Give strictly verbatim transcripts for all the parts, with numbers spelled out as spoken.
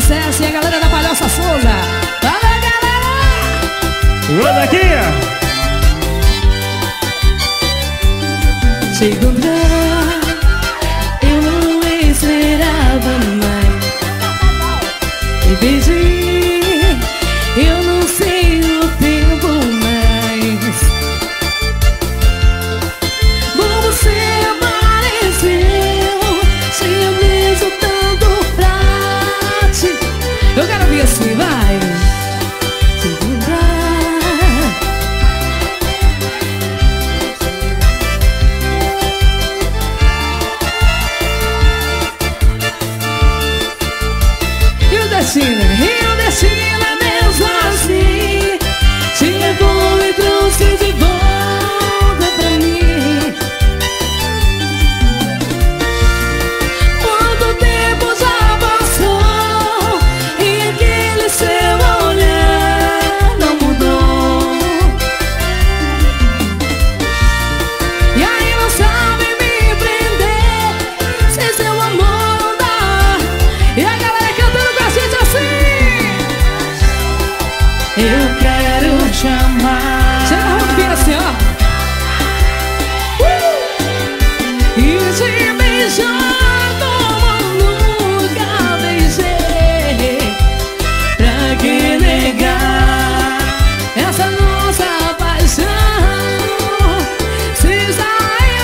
sucesso. E a galera da Palhoça Souza. Valeu, galera! Luan Aquiá! Te encontrar, eu não esperava mais. Me pedi, eu não sei o tempo mais. Como você apareceu, tinha mesmo tanto pra ti. Eu quero ouvir assim, vai! Eu destina mesmo assim. Te levou e trouxe de volta pra mim. Quanto tempo já passou e aquele seu olhar não mudou. E aí não sabe me prender sem seu amor dar. E a galera eu quero te amar. Já tá rompendo assim, ó. Uh! E te beijar como nunca beijei. Pra que negar essa nossa paixão? Se está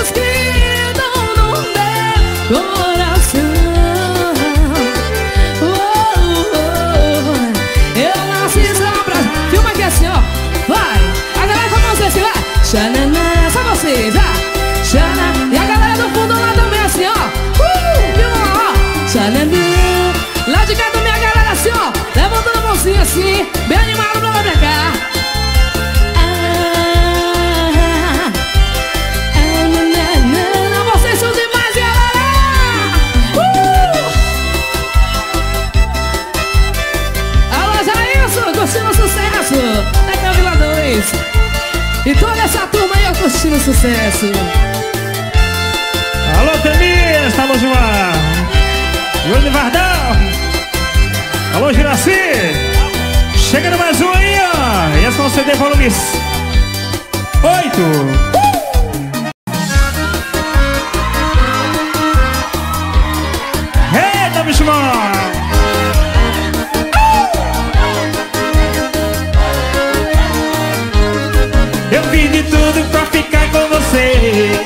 escrito no meu coração. Xanana, só vocês, ó. Xanana, e a galera do fundo lá também assim, ó. Uh, viu lá, ó. Xanana, lá de cá também a galera assim, ó. Levantando a mãozinha assim, bem animado pra lá pra cá. Ah, ah, ah, ah, vocês são demais, galera. Uh! Alô, Jailson, curtindo o sucesso. Daqui a Vila dois. E toda essa turma aí, eu curtindo o sucesso. Alô, Temias, tá longe lá. Grande Vardão. Alô, Giraci. Chegando mais um aí, ó. E esse é o C D volume oito. Uh! Eita, bicho mano. Tudo pra ficar com você.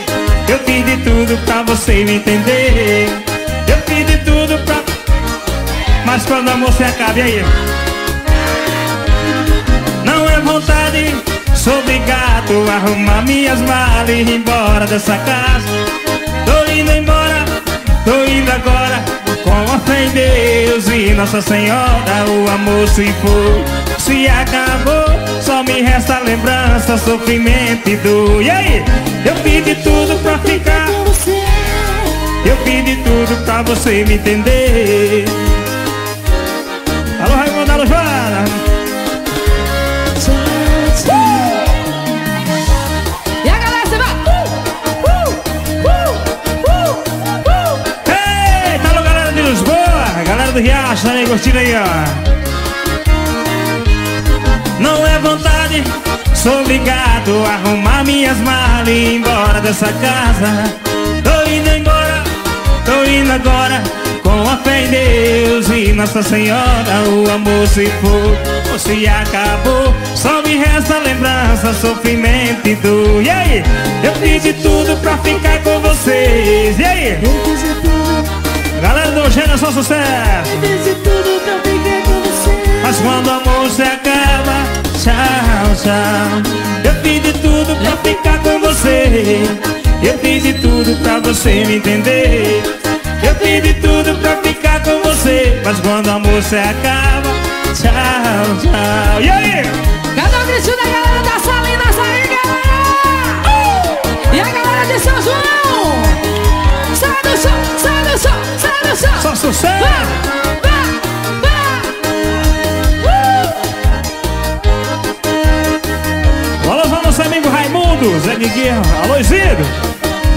Eu fiz de tudo pra você me entender. Eu fiz de tudo pra... Mas quando o amor se acaba, e aí? Não é vontade. Sou obrigado a arrumar minhas malas e ir embora dessa casa. Tô indo embora, tô indo agora, com a fé em Deus e Nossa Senhora. O amor se foi, se acabou, só me resta lembrança, sofrimento e dor. E aí? Eu fiz de tudo pra ficar. Eu fiz de tudo pra você me entender. Alô, Raimundo, alô, Joana. E a galera se vai. Uh, uh, uh, uh, uh, uh. Eita, alô, galera de Lisboa, galera do Riacho, tá aí curtindo aí, ó. Não é vontade, sou obrigado a arrumar minhas malas e ir embora dessa casa. Tô indo embora, tô indo agora, com a fé em Deus e Nossa Senhora. O amor se foi, se acabou, só me resta lembrança, sofrimento e dor. E aí? Eu fiz de tudo pra ficar com vocês. E aí? Eu fiz de tudo. Galera do Gênero, só sucesso. Eu fiz de tudo pra ficar com vocês. Mas quando o amor se acaba, tchau, tchau. Eu fiz de tudo pra ficar com você. Eu fiz de tudo pra você me entender. Eu fiz de tudo pra ficar com você. Mas quando o amor se acaba, tchau, tchau. E aí? Cadê o Cristina, da galera da Salina aí, galera? E a galera de São João? Sai do chão, sai do chão, sai do chão. Só sucesso! Vai, vai. Nosso amigo Raimundo, Zé Miguel, Aloísio.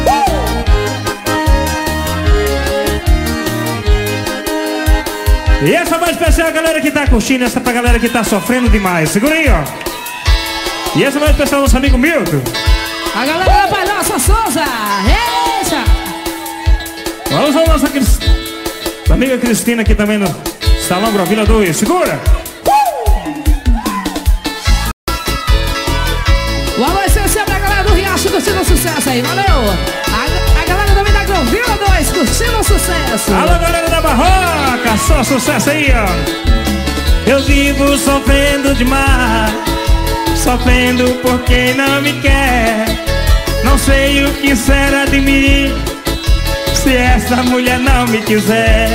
Uh! E essa mais especial é a galera que tá curtindo, essa é pra galera que tá sofrendo demais. Segura aí, ó. E essa mais especial é o nosso amigo Milton. A galera da Palhoça Souza. Vamos ao nosso amiga Cristina aqui também no Salão Grovila dois. Segura! O alô essencial pra galera do Riacho curtindo o sucesso aí, valeu! A, a galera também da Grovila dois curtindo o sucesso! Alô galera da Barroca, só sucesso aí, ó! Eu vivo sofrendo demais, sofrendo porque não me quer. Não sei o que será de mim se essa mulher não me quiser.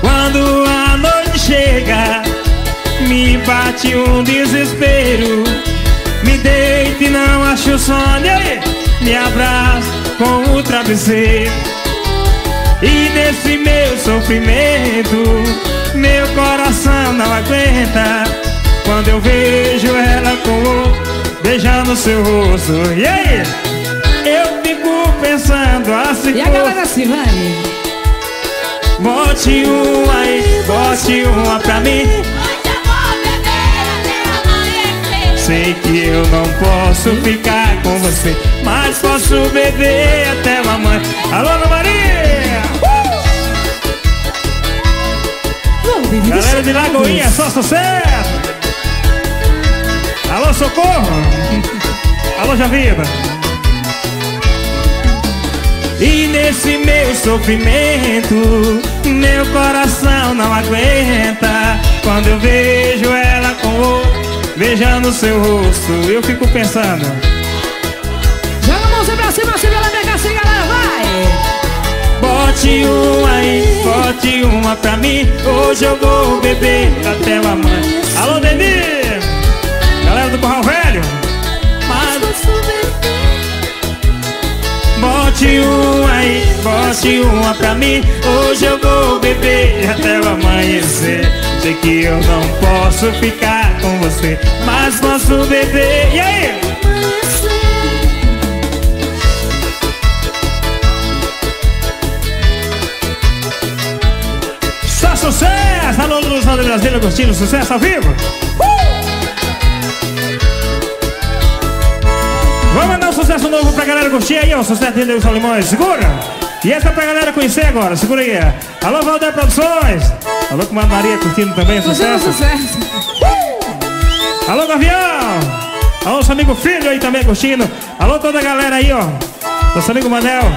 Quando a noite chega, me bate um desespero. Me deito e não acho sono, me abraço com o travesseiro. E nesse meu sofrimento, meu coração não aguenta. Quando eu vejo ela com outro, beijando seu rosto, e aí? Eu fico pensando assim. E a galera assim, vai. Bote uma aí, bote uma pra mim. Hoje eu vou beber até amanhecer. Sei que eu não posso ficar com você, mas posso beber até mamãe. Alô, Ana Maria! Uh! Galera de Lagoinha, só sucesso! Alô, Socorro! Alô, Javiva! E nesse meu sofrimento, meu coração não aguenta. Quando eu vejo ela com outro, beijando seu rosto, eu fico pensando. Joga a mãozinha pra cima, se vê ela pegar assim, galera, vai! Bote uma aí, bote uma pra mim. Hoje eu vou beber até o amanhã. Alô, Denil! Galera do Corral Velho! Mas... bote uma aí, bote uma pra mim. Hoje eu vou beber até o amanhecer. Sei que eu não posso ficar com você, mas posso beber. E aí? Só sucesso! Alô, Luzão de Brasília, curtindo sucesso ao vivo? Uh! Vamos mandar um sucesso novo pra galera curtir aí, ó, o sucesso de Deus Limões, segura! E essa é pra galera conhecer agora, segura aí. Alô, Valdeir Produções! Alô, com a Maria curtindo também, sucesso! sucesso. Uh! Alô, Gavião! Alô, nosso amigo Filho aí também curtindo. Alô, toda a galera aí, ó. Nosso amigo Manel,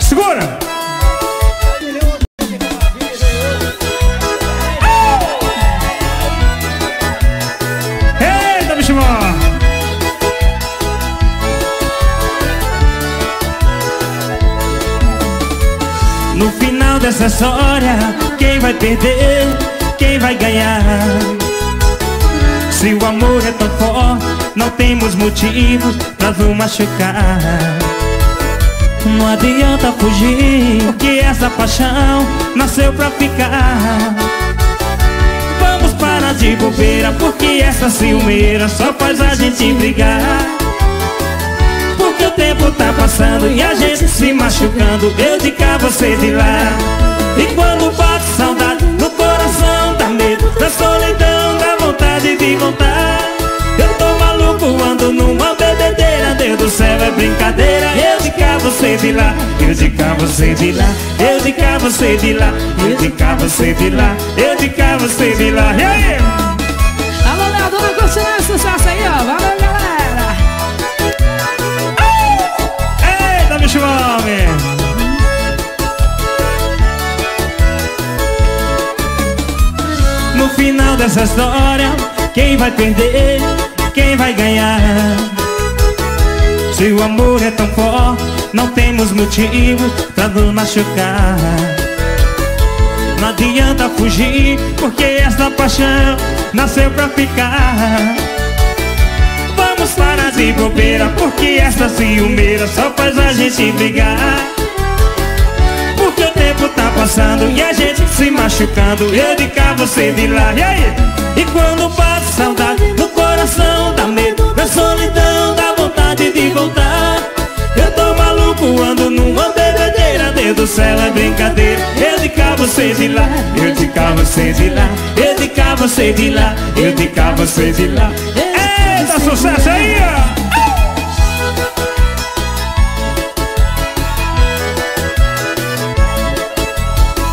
segura! Eita, bicho mó! No final dessa história, quem vai perder, quem vai ganhar? Se o amor é tão forte, não temos motivos pra nos machucar. Não adianta fugir, porque essa paixão nasceu pra ficar. Vamos parar de bobeira, porque essa ciumeira só faz a gente brigar. Porque o tempo tá passando e a gente se machucando, eu de cá, você de lá. E quando bate saudade, no coração dá medo, da solidão, da vontade de voltar. Eu tô maluco, ando numa bebedeira, Deus do céu, é brincadeira. Eu de cá, você de lá, eu de cá, você de lá, eu de cá, você de lá, eu de cá, você de lá, eu de cá, você de lá. E aí? Alô, Leandro, curtindo o sucesso aí, ó, valeu, galera. Homem. No final dessa história, quem vai perder, quem vai ganhar? Se o amor é tão forte, não temos motivo pra nos machucar. Não adianta fugir, porque essa paixão nasceu pra ficar. Vamos parar de bobeira, porque essa ciumeira só faz a gente brigar. Porque o tempo tá passando e a gente se machucando, eu de cá, você de lá, e aí? E quando bate saudade, no coração dá medo, na solidão dá vontade de voltar. Eu tô maluco, ando numa bebedeira, Deus do céu, é brincadeira, eu de cá, você de lá, eu de cá você de lá, eu de cá você de lá, eu de cá você de lá. Eita, sucesso aí, ó!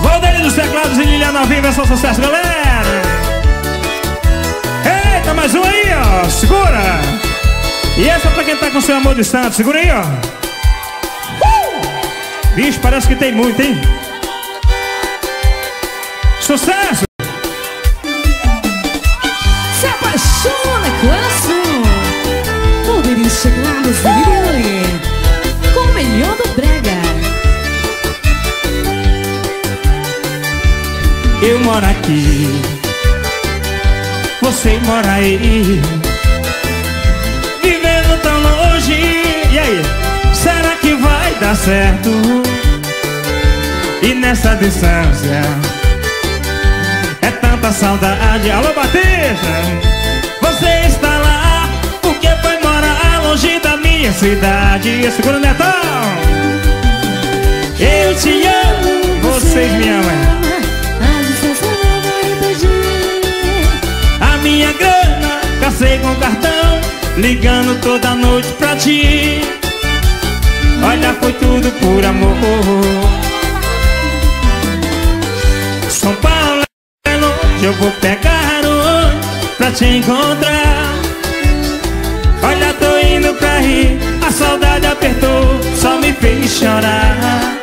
Valderi dos Teclados e Liliane ao vivo, é só sucesso, galera! Eita, mais um aí, ó! Segura! E essa é pra quem tá com seu amor de santo, segura aí, ó! Bicho, parece que tem muito, hein? Sucesso! Se apaixona, coração! Valderi dos Teclados, Liliane, com o melhor do brega. Eu moro aqui, você mora aí, vivendo tão longe. E aí? Será que vai dar certo? E nessa distância é tanta saudade. Alô, Bateja! Você está lá porque foi morar longe da minha cidade. Segura, Neto! Eu te amo, vocês me amam. A minha grana, gastei com cartão, ligando toda noite pra ti. Olha, foi tudo por amor. São Paulo é longe, eu vou pegar o ônibus pra te encontrar. Olha, tô indo pra rir, a saudade apertou, só me fez chorar.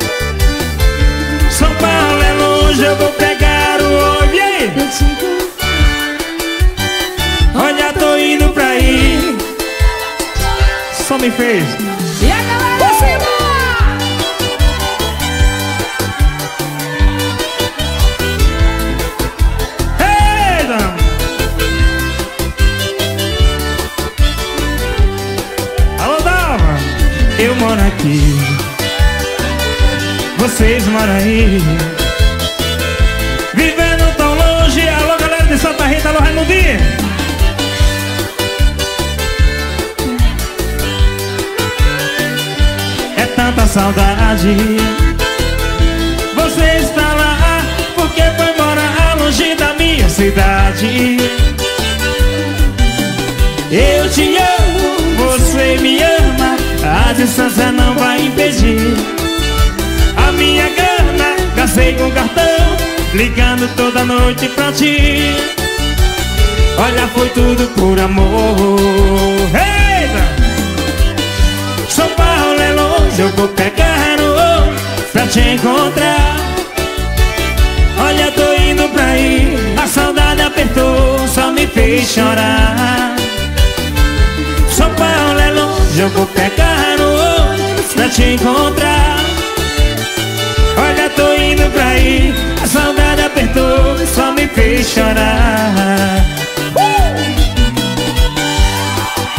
São Paulo é longe, eu vou pegar o ônibus, e aí? Olha, tô indo pra rir, só me fez. E a galera? Eu moro aqui, vocês moram aí, vivendo tão longe. Alô, galera de Santa Rita, alô, Raimundo. É tanta saudade. Você está lá porque foi morar longe da minha cidade. Eu te amo, você me ama, a distância não vai impedir. A minha grana, gastei com cartão, ligando toda noite pra ti. Olha, foi tudo por amor. Eita! São Paulo é longe, eu vou pegar o ouro pra te encontrar. Olha, tô indo pra aí, a saudade apertou, só me fez chorar. São Paulo é longe, eu vou pegar o ônibus pra te encontrar. Olha, tô indo pra aí, a saudade apertou, só me fez chorar. uh!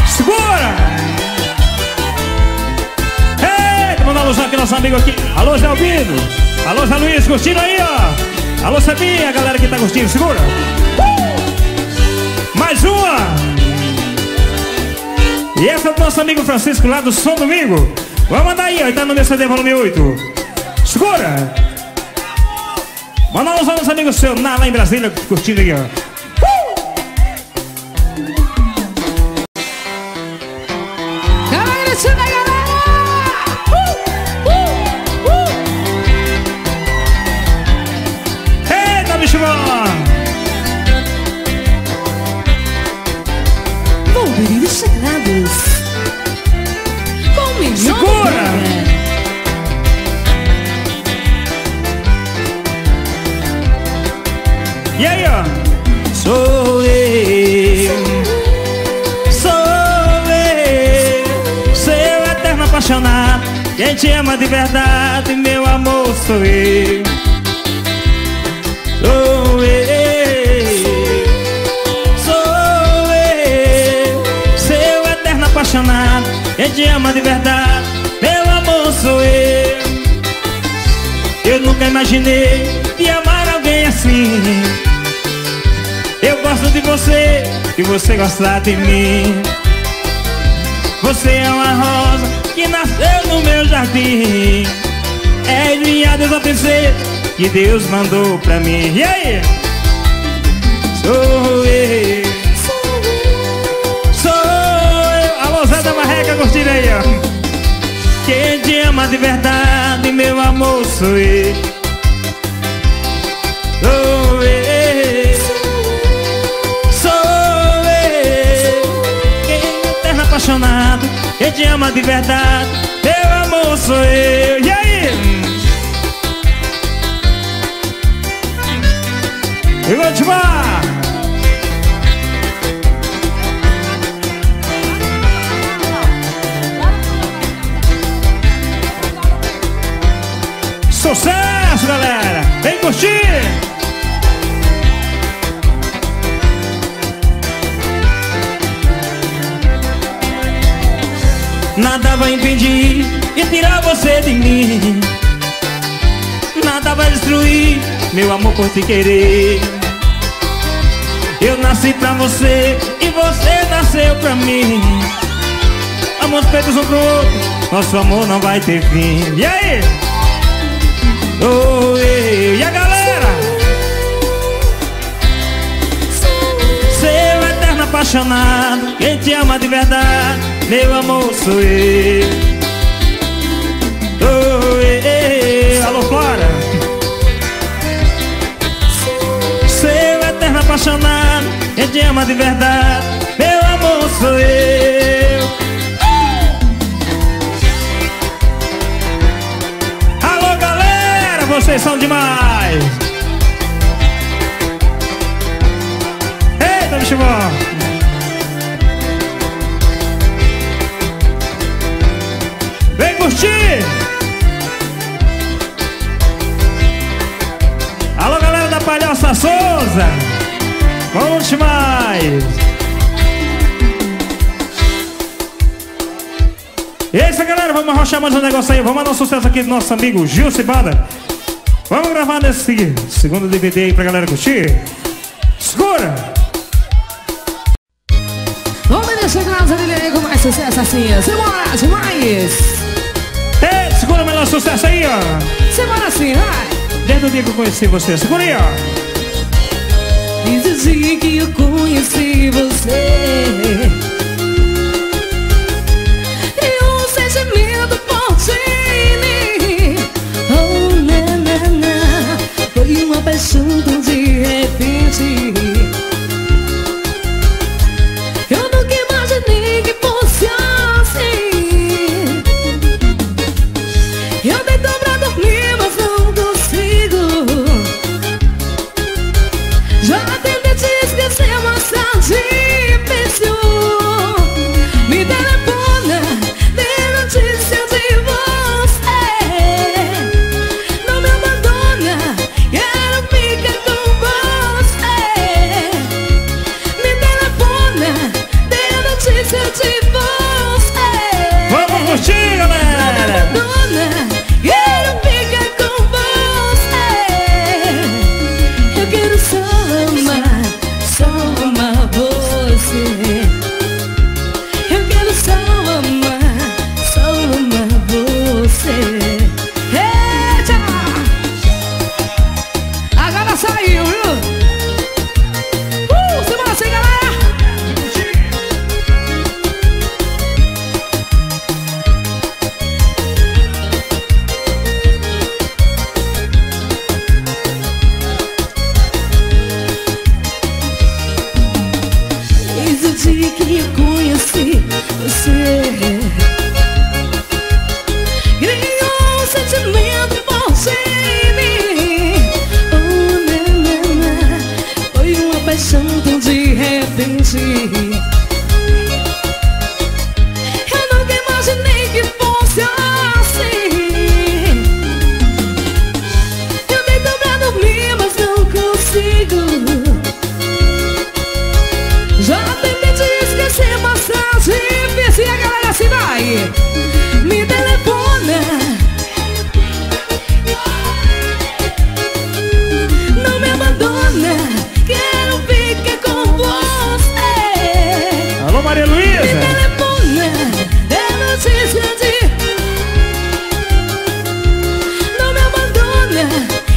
Segura! Eita, mandar um alôzão aqui, nosso amigo aqui. Alô, Zé Albino, alô, Zé Luiz, curtindo aí, ó. Alô, Sebinha, a galera que tá curtindo, segura. uh! Mais uma! E essa é do nosso amigo Francisco lá do São Domingo. Vamos mandar aí, ó, ele tá no meu C D volume oito. Segura! Manda uns aos amigos seus lá, lá em Brasília, curtindo aqui, ó. Galera, chega, galera! Eita, bicho bom! Valderi dos Teclados, com o melhor. Segura! E aí, ó? Sou eu, sou eu, seu eterno apaixonado. Quem te ama de verdade, meu amor, sou eu. Sou eu. Apaixonado, quem te ama de verdade, meu amor, sou eu. Eu nunca imaginei de amar alguém assim. Eu gosto de você e você gosta de mim. Você é uma rosa que nasceu no meu jardim. És minha deusa princesa, que Deus mandou pra mim. E aí? Sou eu, sou eu. Alô, Zé da Marreca, curtindo aí, ó. Quem te ama de verdade, meu amor, sou eu. Sou eu, sou eu. Quem é eterno apaixonado, quem te ama de verdade, meu amor, sou eu. E aí? E vou te falar. Sucesso, galera! Vem curtir! Nada vai impedir e tirar você de mim. Nada vai destruir meu amor por te querer. Eu nasci pra você e você nasceu pra mim. Amor feitos um pro outro, nosso amor não vai ter fim. E aí? Oh, e, e a galera? Seu eterno apaixonado, quem te ama de verdade, meu amor sou eu. Oh, e, e, alô, Flora? Apaixonado, quem te ama de verdade, meu amor sou eu. Oh! Alô galera, vocês são demais. Eita, bicho bom. Vem curtir. Alô galera da Palhoça Souza. Vamos mais. E é isso, galera, vamos arrochar mais um negócio aí. Vamos mandar um sucesso aqui do nosso amigo Gil Cibada. Vamos gravar nesse segundo D V D aí pra galera curtir. Segura! Vamos deixar nós aí com mais sucesso assim. Simbora, demais! É, segura o melhor sucesso aí, ó. Simbora assim, vai! Desde o dia que eu conheci você, segura aí, ó. Desde o dia que eu conheci você, e um sentimento forte em mim. Oh, na, na, na. Foi uma paixão tão de repente. Eu nunca imaginei que fosse assim. Eu deito pra dormir, mas não consigo. Já tentei te esquecer, mas tá difícil. Me telefona, dê notícia de você. Não me abandona, quero ficar com você. Me telefona, dê notícia de você. Vamos curtir, galera! Não me abandona, quero ficar com você. Eu quero só amar, só amar você. Eu quero só amar, só amar você. Eita! Agora saiu, viu? Uh, simbora assim, que eu conheci você. Criou um sentimento forte em mim. Oh, na, na, na. Foi uma paixão tão de repente. Eu nunca imaginei que fosse assim. Eu deito pra dormir, mas não consigo. Já tentei te esquecer, mas tá difícil. E a galera se vai. Me telefona, não me abandona, quero ficar com você. Alô, Maria Luiz. Me telefona, é notícia de. Não me abandona,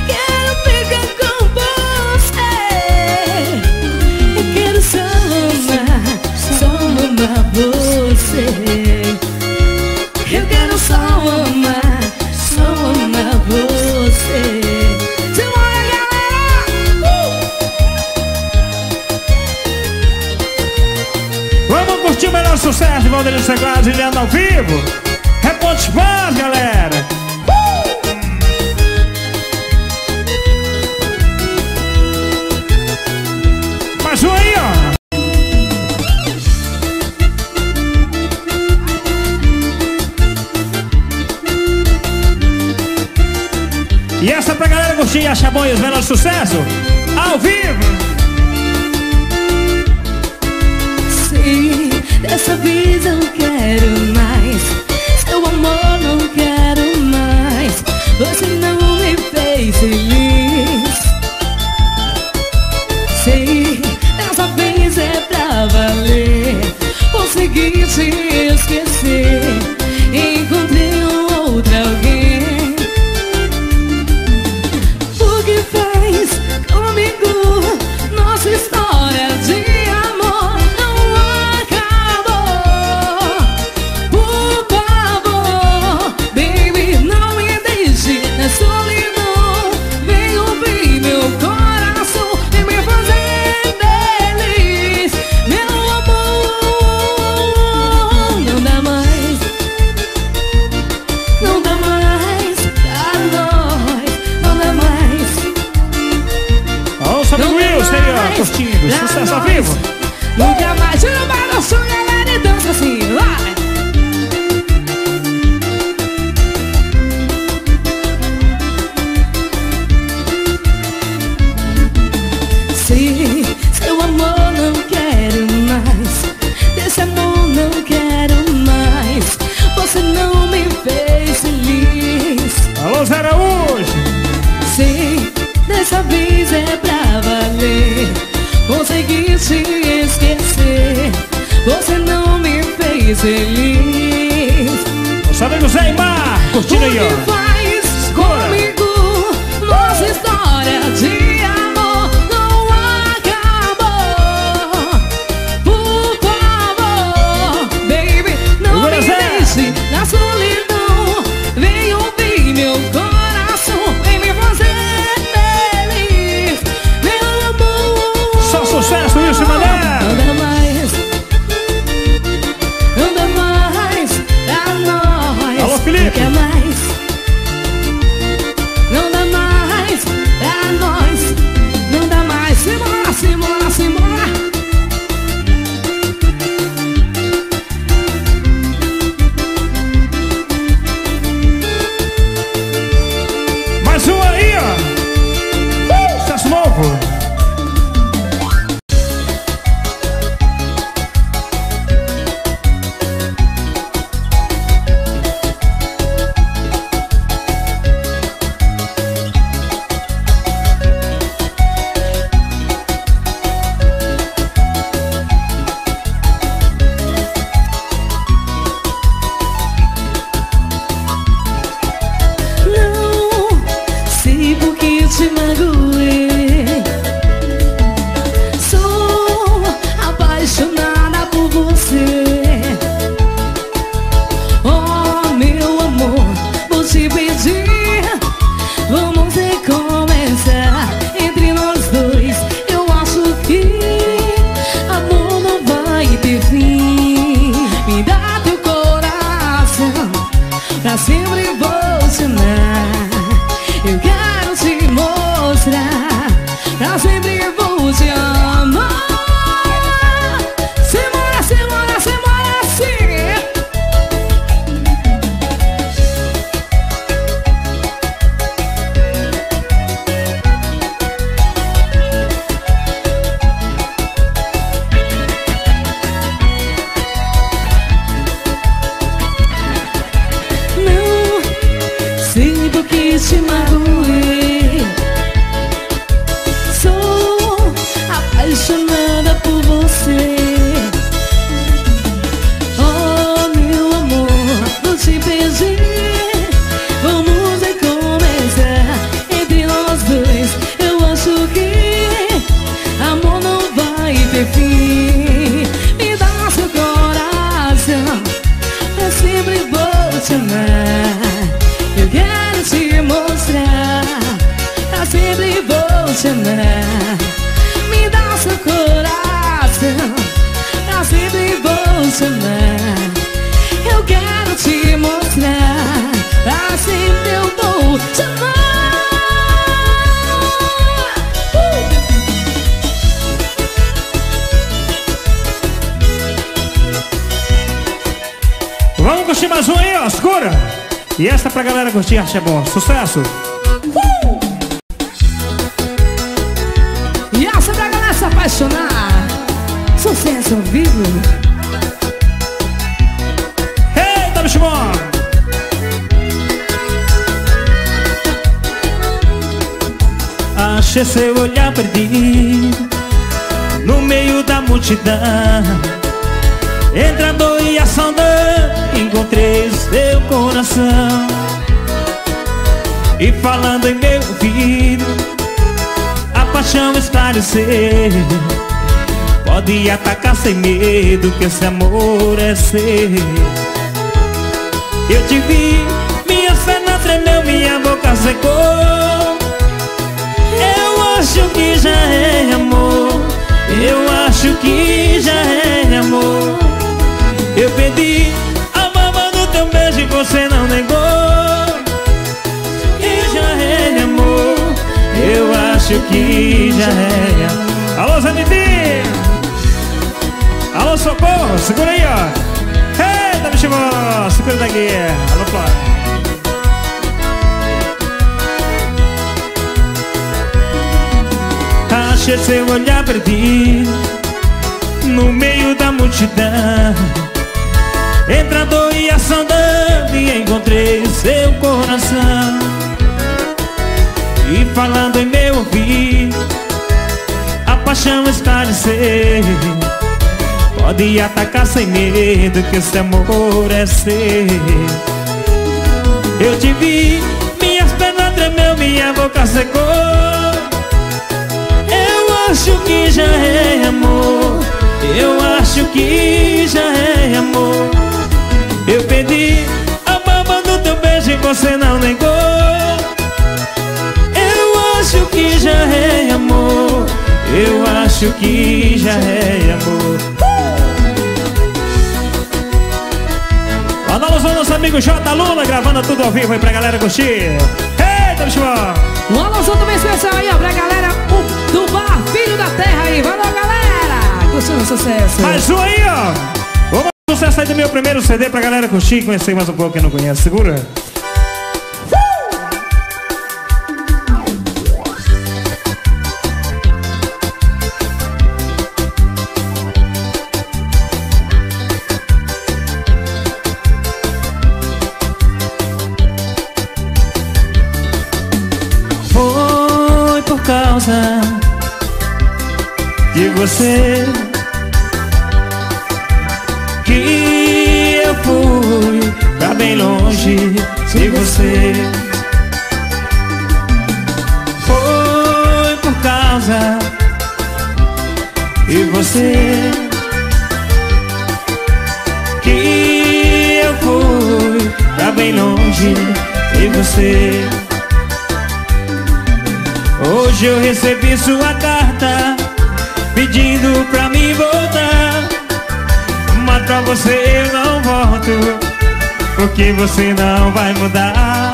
quero sucesso de Valderi dos Teclados e Leandro ao vivo. É Pontyval, galera. Uh! Mais um aí, ó. E essa pra galera curtir, achar bom e os melhores sucessos ao vivo. Dessa vida eu quero mais, seu amor não quero mais. Você não me fez feliz. Sim, dessa vez é pra valer. Consegui te esquecer, encontrei um outro alguém. O que fez comigo nossa história de sucesso ao vivo. Nunca mais eu balanço, galera, e dança assim, vai. Sim, seu amor não quero mais, desse amor não quero mais. Você não me fez feliz. Alô, Zé Luiz. Sim, dessa vez é pra valer. Consegui te esquecer, você não me fez feliz. Nosso amigo Zé Mar, curtindo aí, ó. O que faz comigo, nossa história de amor não acabou. Por favor, baby, não me deixe na solidão. Vem ouvir meu coração, vem me fazer. Sucesso isso, Manel! Nada mais, nada mais pra nós. Alô, Felipe! Não quer mais, não dá mais pra nós. Não dá mais, simbora, simbora, simbora. Mais um aí, ó! Uh, sucesso novo! Me dá seu coração, pra sempre vou te amar. curtir mais um aí, ó, segura. E essa pra galera curtir, acha é bom. Sucesso. Uh! E essa pra galera se apaixonar. Sucesso ao vivo. Eita, bicho bom. Achei seu olhar perdido no meio da multidão. Entre a dor e a saudade encontrei o seu coração, e falando em meu ouvido a paixão esclareceu. Pode atacar sem medo que esse amor é seu. Eu te vi, minha perna tremeu, minha boca secou. Eu acho que já é amor, eu acho que já é amor. Eu pedi, amava do teu beijo e você não negou. E já é amor, eu acho que já é. Alô, Zanidim! Alô, Socorro! Segura aí, ó! Eita, bicho bom! Segura daqui! Alô, Flávio! Achei seu olhar perdido no meio da multidão. Entre a dor e a saudade encontrei o seu coração, e falando em meu ouvido a paixão esclareceu. Pode atacar sem medo que esse amor é seu. Eu te vi, minhas pernas tremeu, minha boca secou. Eu acho que já é amor, eu acho que já é amor. Eu pedi, amava do teu beijo e você não negou. Eu acho que já é amor, eu acho que já é amor. Manda alôzão, nosso amigo J. Lula, gravando tudo ao vivo aí pra galera curtir. Eita, bicho! Um alôzão também especial aí, ó, pra galera do bar Filho da Terra aí. Valeu, galera! Curtindo o sucesso. Mais um aí, ó! Sucesso aí do meu primeiro C D pra galera curtir e conhecer mais um pouco quem não conhece, segura? Foi por causa de você que eu fui pra bem longe de você. Foi por causa de você que eu fui pra bem longe de você. Hoje eu recebi sua carta pedindo pra me voltar. Mas pra você eu não volto, porque você não vai mudar.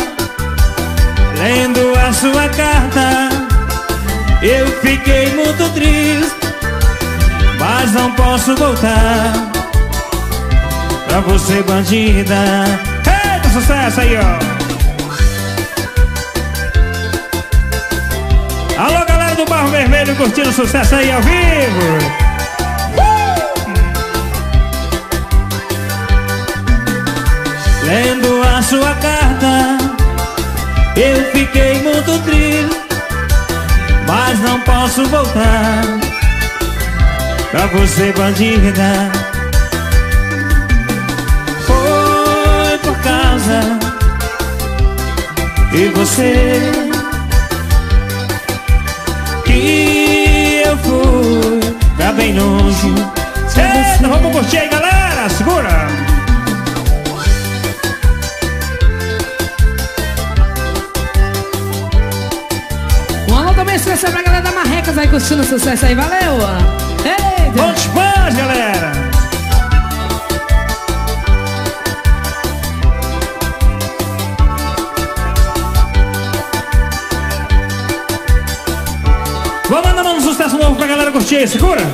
Lendo a sua carta eu fiquei muito triste, mas não posso voltar pra você, bandida. Eita, sucesso aí, ó! Alô, galera do Barro Vermelho, curtindo o sucesso aí ao vivo. Lendo a sua carta eu fiquei muito triste, mas não posso voltar pra você, bandida. Foi por causa de você que eu fui pra bem longe. Eita, vamos curtir aí, galera, segura! Especial pra galera da Marrecas, vai curtindo o sucesso aí, valeu! Eita! Bons fãs, galera! Vou mandar um sucesso novo pra galera curtir aí, segura!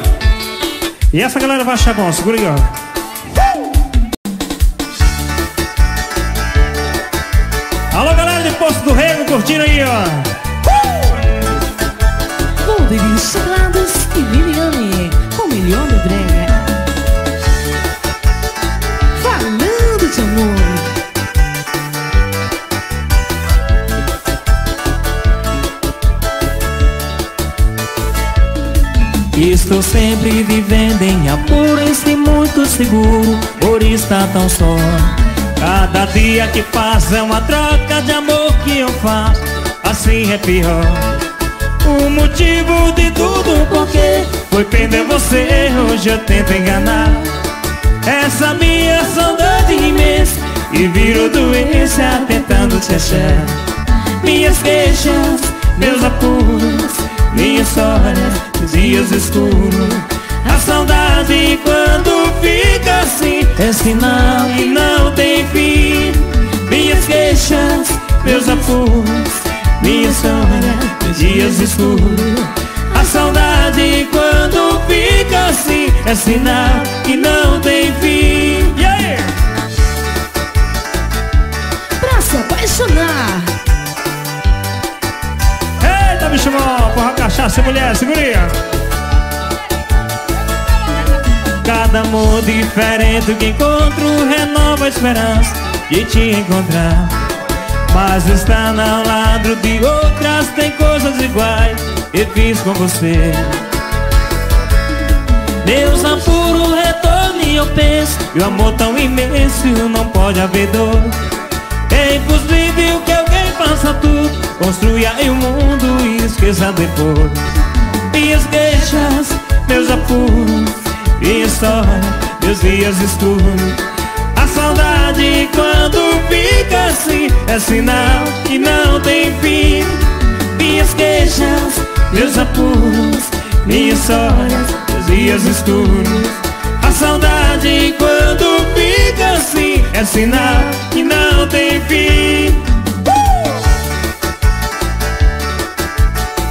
E essa galera vai achar bom, segura aí, ó! curtindo aí, ó. Uh! Valderi dos Teclados e Liliane com Milton do Brega. Falando de amor. Estou sempre vivendo em apuro, estou muito seguro por estar tão só. Cada dia que passa é uma troca de amor que eu faço, assim é pior. O motivo de tudo, porque foi perder você, hoje eu tento enganar essa minha saudade imensa e virou doença tentando te achar. Minhas queixas, meus apuros, minhas histórias, dias escuros. A saudade quando fica assim é sinal e não tem fim. Minhas queixas, meus apuros, minha história, meus dias escuros. A saudade quando fica assim é sinal e não tem fim. Yeah! Pra se apaixonar. Eita, bicho bom, porra, cachaça, mulher, segurinha. Cada amor diferente que encontro renova a esperança de te encontrar. Mas estar ao lado de outras tem coisas iguais eu fiz com você. Deus não puro retorno e eu penso que o amor tão imenso não pode haver dor. É impossível que alguém faça tudo, construa o mundo e esqueça depois. Minhas queixas, meus apuros, minha história, meus dias escuros. A saudade quando fica assim é sinal que não tem fim. Minhas queixas, meus apuros, minha história, meus dias escuros. A saudade quando fica assim é sinal que não tem fim. uh!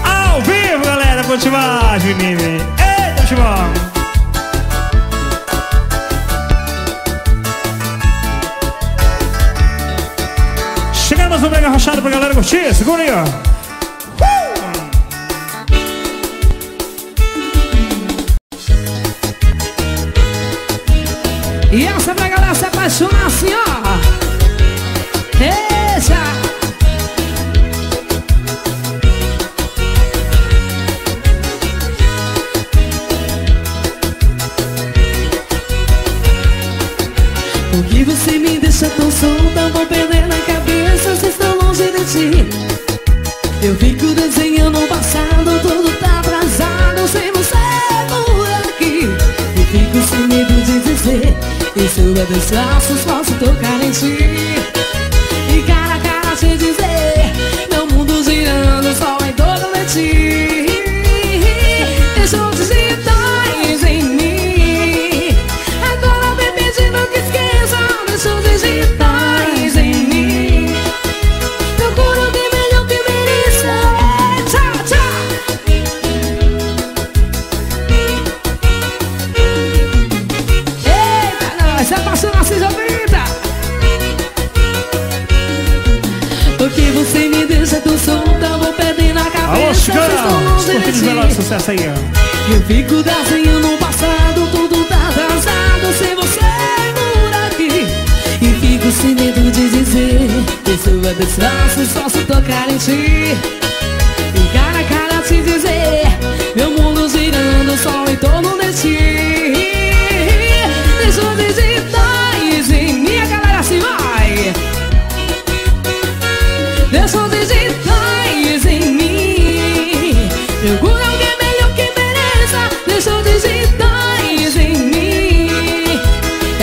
Ao vivo, galera, Pontyval, menino. Ei, Pontyval. Chegamos no Mega Rochado pra galera curtir, segura aí, ó. Uh! E essa é pra galera se apaixonar assim, ó. Deixa! Por que você me deixa tão solta? Vou perder na cabeça. Se estou longe de ti, eu fico desenhando o passado. Tudo tá atrasado sem você por aqui. Eu fico sem medo de dizer e sobre meus laços posso tocar em ti. E cara a cara te dizer, meu mundo girando só em torno de ti. Deixou digitais em mim, agora me pedindo que esqueça. Deixou digitais em mim. Aí, eu fico desenhando no passado, tudo tá atrasado sem você por aqui. E fico sem medo de dizer que sua desgraça só se tocar em ti. E cara a cara te dizer, meu mundo girando só em torno de ti. Deixou digitais em mim, a galera se vai. Deixou digitais em mim, eu digitais em mim, e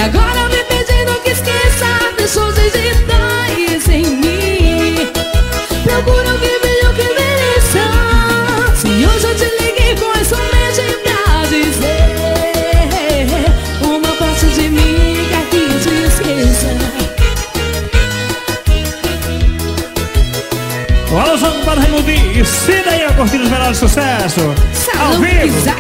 agora me pedindo que esqueça. Deixou digitais em mim, procura alguém melhor que mereça. Se hoje eu te liguei foi somente pra dizer, uma parte de mim quer que te esqueça. Olha o jogo para Raimundo e Cida aí a curtir os melhores sucessos ao vivo.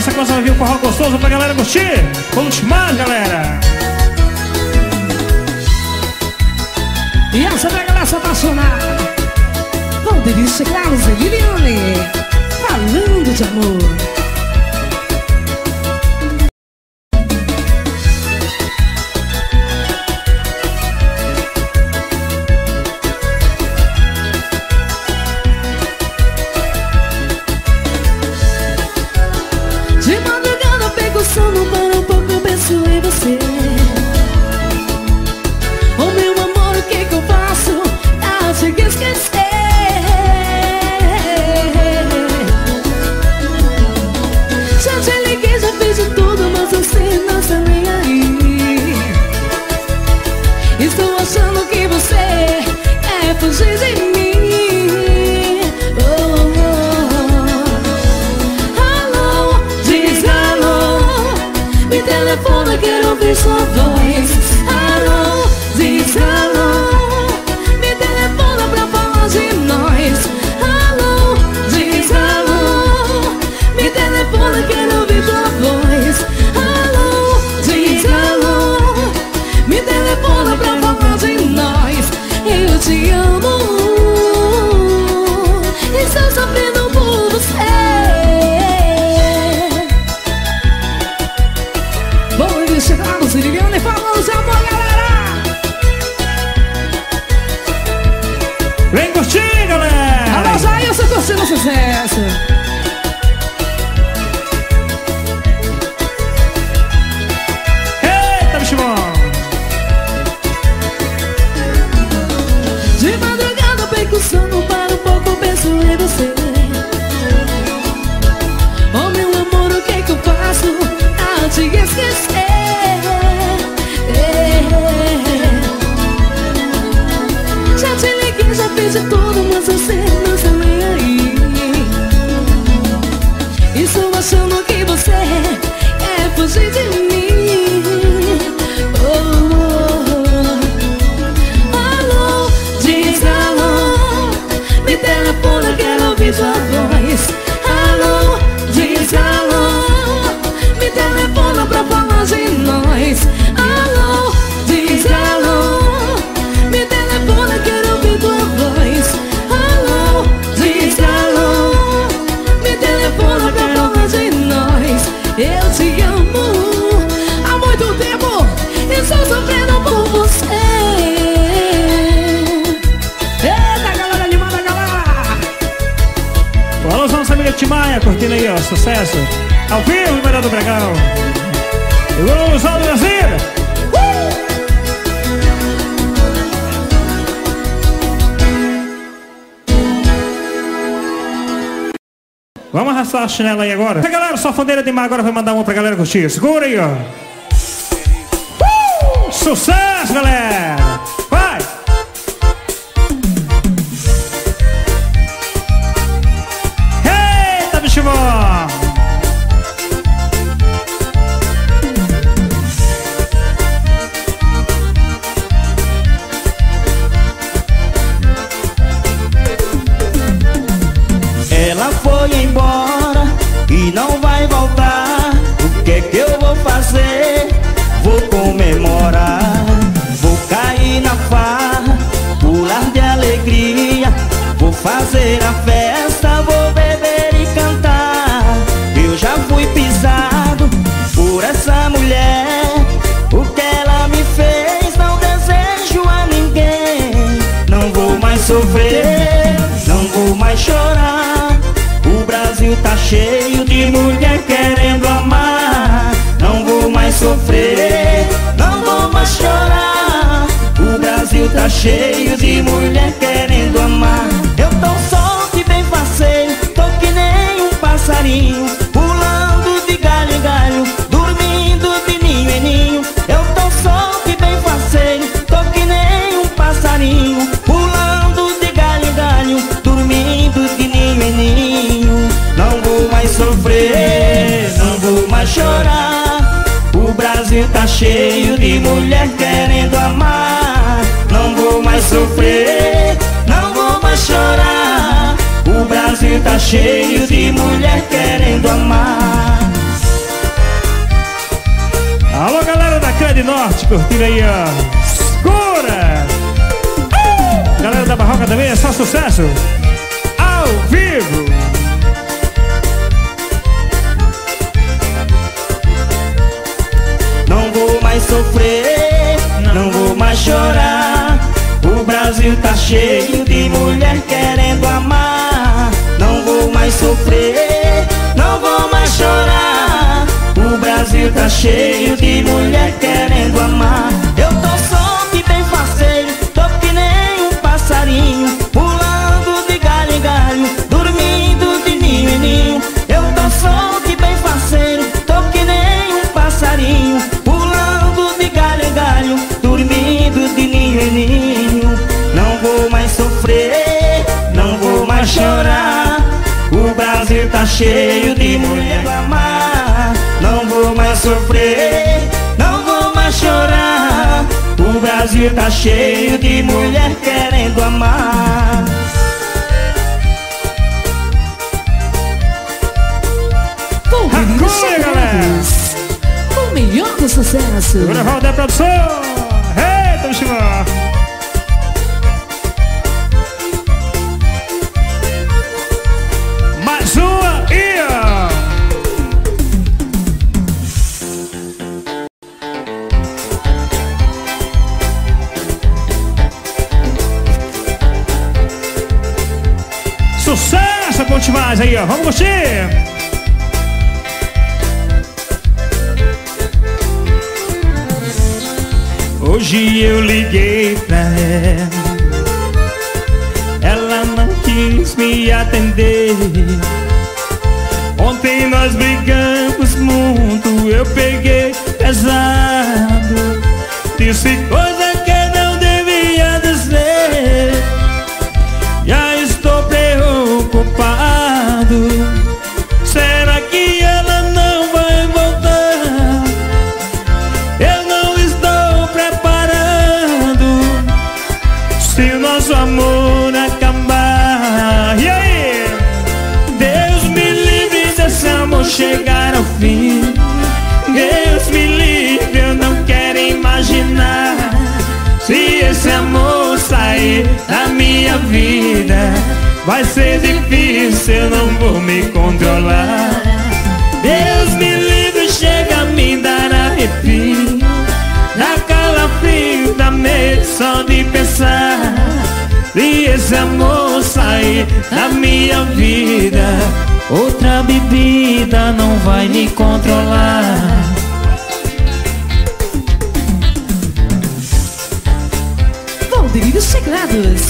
Essa coisa vai vir um forró gostoso pra galera curtir. Vamos chamar, galera. E essa é a galera apaixonada. Valderi dos Teclados e Liliane, falando de amor. Sua voz, alô, diz alô, me telefona pra falar de nós. Alô, diz alô, me telefona, quero ouvir tua voz. Alô, diz alô, me telefona pra falar de nós. Eu te amo, estou sofrendo por você. Sendo sucesso. Eita, bicho bom. De madrugada perco o sono, para um pouco, penso em você. Oh, meu amor, o que é que eu faço a te esquecer? Já te liguei, já fiz de tudo, mas você não sabe. Estou achando que você quer fugir de mim. Oh, oh, oh. Alô, diz alô, me telefona, quero ouvir sua voz. Alô, diz alô, me telefona pra falar de nós. Alô, diz alô, me telefona, quero ouvir tua voz. Alô, diz alô, me telefona pra eu te amo. Há muito tempo eu estou sofrendo por você. Eita, galera animada, galera. Alô, nossa amiga Timaia, curtindo aí, ó, sucesso. Ao vivo em Maria do Bregão. E Luzão do Brasil. Vamos arrastar a chinela aí agora. Essa galera, só Fandeira de Mar agora vai mandar uma pra galera curtir. Segura aí, ó. Uh! Sucesso, galera! Vai! Eita, bicho bom! Ela foi embora e não vai voltar. O que é que eu vou fazer? Vou comemorar, vou cair na farra, pular de alegria, vou fazer a festa, vou beber e cantar. Eu já fui pisado por essa mulher. O que ela me fez não desejo a ninguém. Não vou mais sofrer, não vou mais chorar. O Brasil tá cheio de mulher querendo amar. Não vou mais sofrer, não vou mais chorar. O Brasil tá cheio de mulher querendo amar. Eu tô solto e bem faceiro, tô que nem um passarinho, pulando de galho em galho, dormindo de ninho em ninho. Eu tô solto e bem faceiro, tô que nem um passarinho, pulando de galho em galho, dormindo de ninho em ninho. Não vou mais sofrer, não vou mais chorar. O Brasil tá cheio de mulher querendo amar. Não vou mais sofrer, não vou mais chorar. O Brasil tá cheio de mulher querendo amar. Grande Norte, curtindo aí, ó. Segura! Uh! Galera da Barroca também, é só sucesso! Ao vivo! Não vou mais sofrer, não vou mais chorar. O Brasil tá cheio de mulher querendo amar. Não vou mais sofrer, não vou mais chorar. O Brasil tá cheio de mulher querendo amar. Eu tô só que bem faceiro, tô que nem um passarinho, pulando de galho em galho, dormindo de ninho em ninho. Eu tô só que bem faceiro, tô que nem um passarinho, pulando de galho em galho, dormindo de ninho em ninho. Não vou mais sofrer, não vou mais chorar. O Brasil tá cheio de mulher pra amar. Não vou mais sofrer, não vou mais chorar. O Brasil tá cheio de mulher querendo amar. Agora, galera! O melhor do sucesso! Agora vai o L P Produções! Eita, vamos chamar! Mais uma e... Sucesso, Pontyval aí, ó. Vamos curtir. Hoje eu liguei pra ela, ela não quis me atender. Ontem nós brigamos muito, eu peguei pesado, disse coisa que não devia dizer. Já estou preocupado, será que ela não vai voltar? Eu não estou preparado se o nosso amor acabar. E aí? Deus me livre se esse amor chegar ao fim. Deus me livre, eu não quero imaginar se esse amor sair da minha vida. Vai ser difícil, eu não vou me controlar. Deus me livre, chega a me dar arrepio, dá calafrio, dá medo só de pensar. E esse amor sair da minha vida, outra bebida não vai me controlar. Valderi dos Teclados.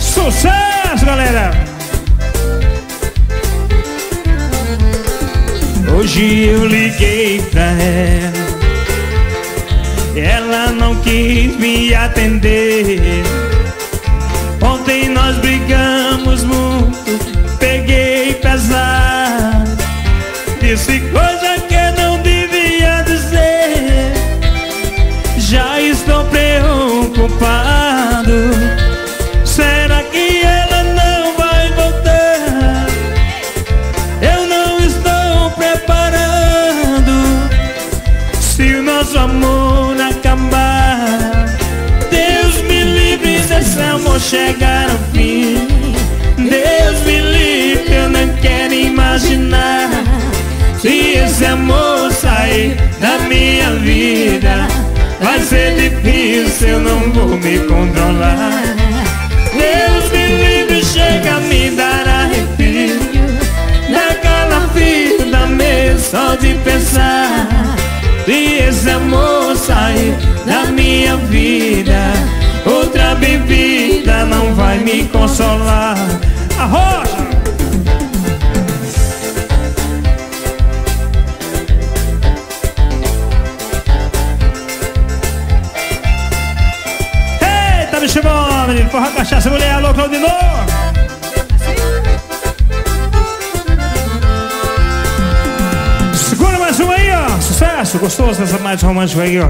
Sucesso, galera! Hoje eu liguei pra ela, ela não quis me atender. Ontem nós brigamos muito, peguei pesado, disse coisa que não devia dizer. Já estou preocupado, será que ela não vai voltar? Eu não estou preparado se o nosso amor acabar. Deus me livre se esse amor chegar ao fim. Deus me livre, eu não quero imaginar se esse amor sair da minha vida. Vai ser difícil, eu não vou me controlar. Deus me livre, chega a me dar arrepio, dá calafrio, dá medo só de pensar. E esse amor sair da minha vida, outra bebida não vai me consolar. Arrocha! Eita, bicho bom! Forra, cachaça, mulher, alô, Claudinô. Segura mais uma aí, ó. Sucesso, gostoso dessa mais romântica aí, ó.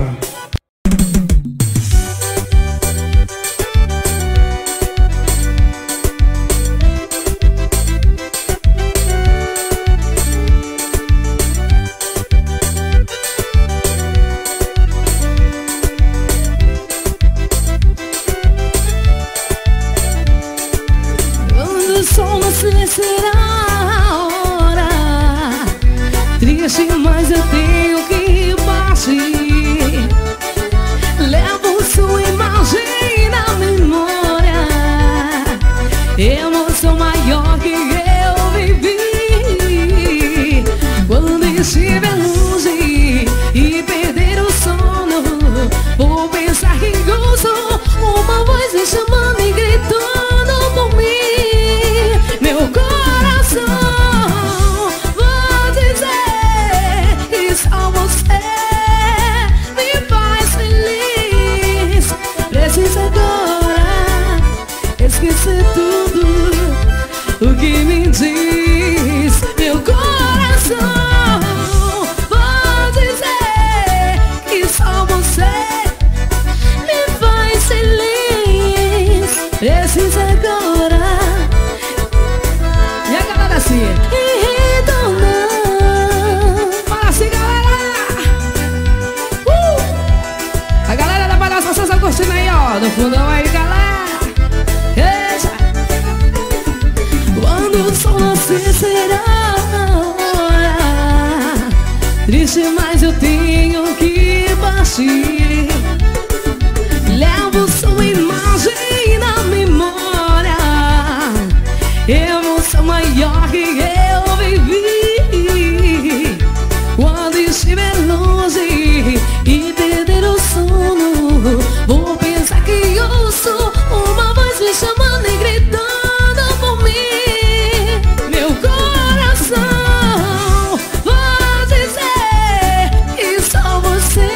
está rindo. Uma voz me chamando e gritando por mim. Meu coração, vou dizer que só você me faz feliz. Preciso agora esquecer tudo o que me diz. Meu coração, preciso agora. E a galera assim, retornar. Fala assim, galera. uh! A galera da palhaça Santa Agostina aí, ó, no fundão aí, galera. Eita. Quando o sol nascer será triste, mas eu tenho que partir. Levo sua imagem na memória, emoção maior que eu vivi. Quando estiver longe e perder o sono, vou pensar que ouço uma voz me chamando e gritando por mim. Meu coração, vou dizer que só você.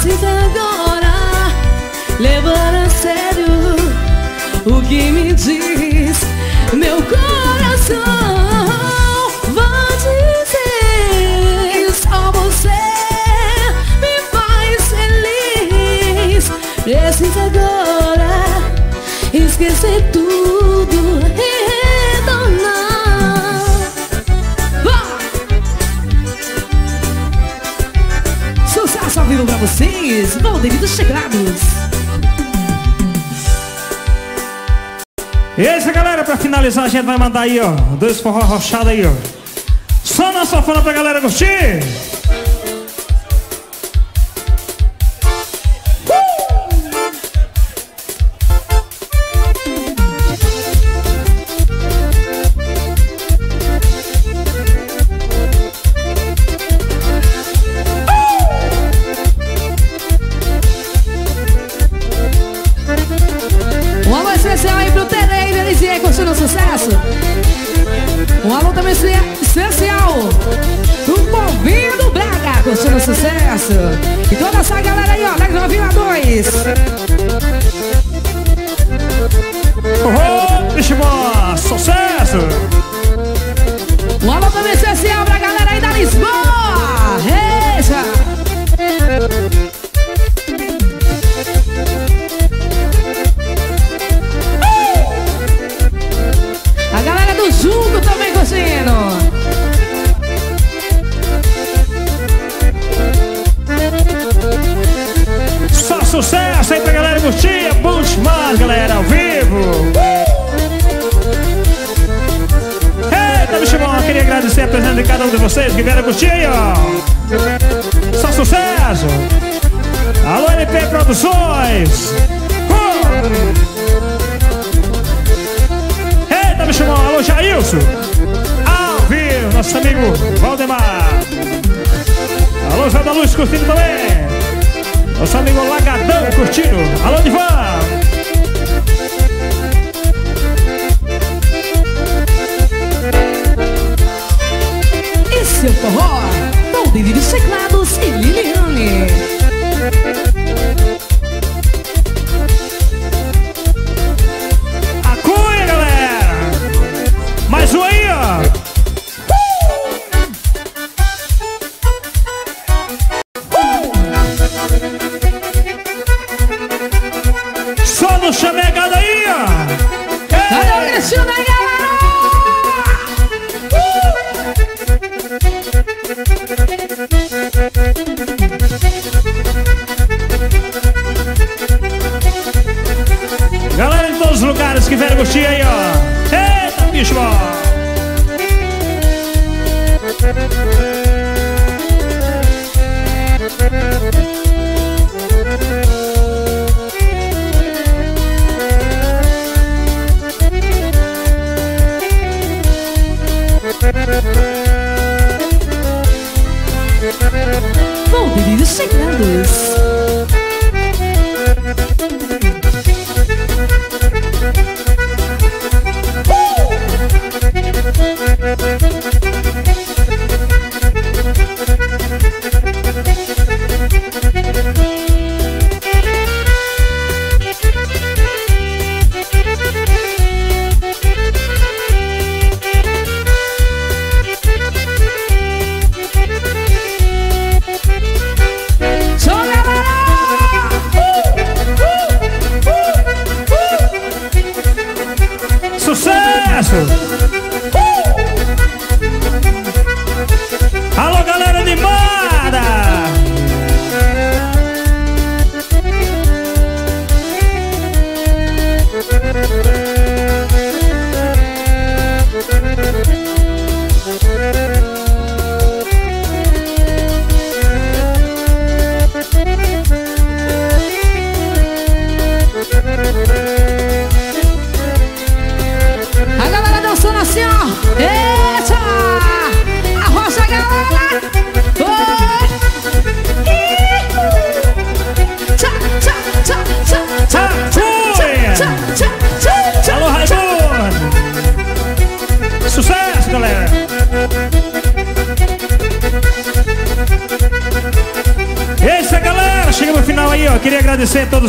Preciso agora levar a sério o que me diz. Meu coração, vou dizer que só você me faz feliz. Preciso agora esquecer tudo e retornar. Sucesso ao vivo pra vocês, Valderi dos Teclados. E é isso, galera, pra finalizar a gente vai mandar aí, ó, dois forró rochado aí, ó. Só na sofona pra galera curtir. E toda essa galera aí, ó, Lex nove um dois. Oh, bicho, sucesso! Um alô também especial pra galera aí da Lisboa! Reja! Uh! A galera do Junco também curtindo! Sucesso aí pra galera curtir, é bom demais, galera, ao vivo. Uh! Eita, bicho bom, eu queria agradecer a presença de cada um de vocês que vieram curtir, ó. Só sucesso. Alô, L P Produções. Uh! Eita, bicho bom, alô, Jailson. Ao vivo, nosso amigo Valdemar. Alô, Zé Luiz curtindo também. Nosso amigo Lagadão curtindo. Alô, Divan! Esse é o forró Valderi dos Teclados e Liliane. A cura, galera! Mais um aí, ó! Que vieram curtir aí, ó. Eita, bicho bom. Valderi dos Teclados.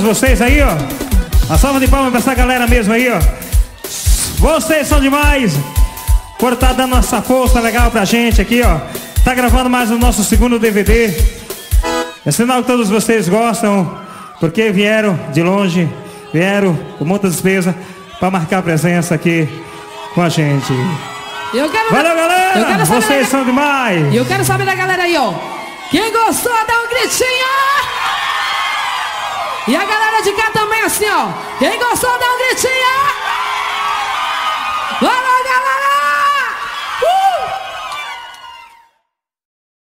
Vocês aí, ó, uma salva de palmas pra essa galera mesmo aí, ó. Vocês são demais por estar tá dando essa força legal pra gente aqui, ó. Tá gravando mais o nosso segundo D V D. É sinal que todos vocês gostam, porque vieram de longe, vieram com muita despesa pra marcar presença aqui com a gente. Eu quero... Valeu, galera! Eu quero saber vocês da... são demais! E eu quero saber da galera aí, ó. Quem gostou, dá um gritinho! E a galera de cá também assim, ó. Quem gostou, dá um gritinho. Valeu, galera!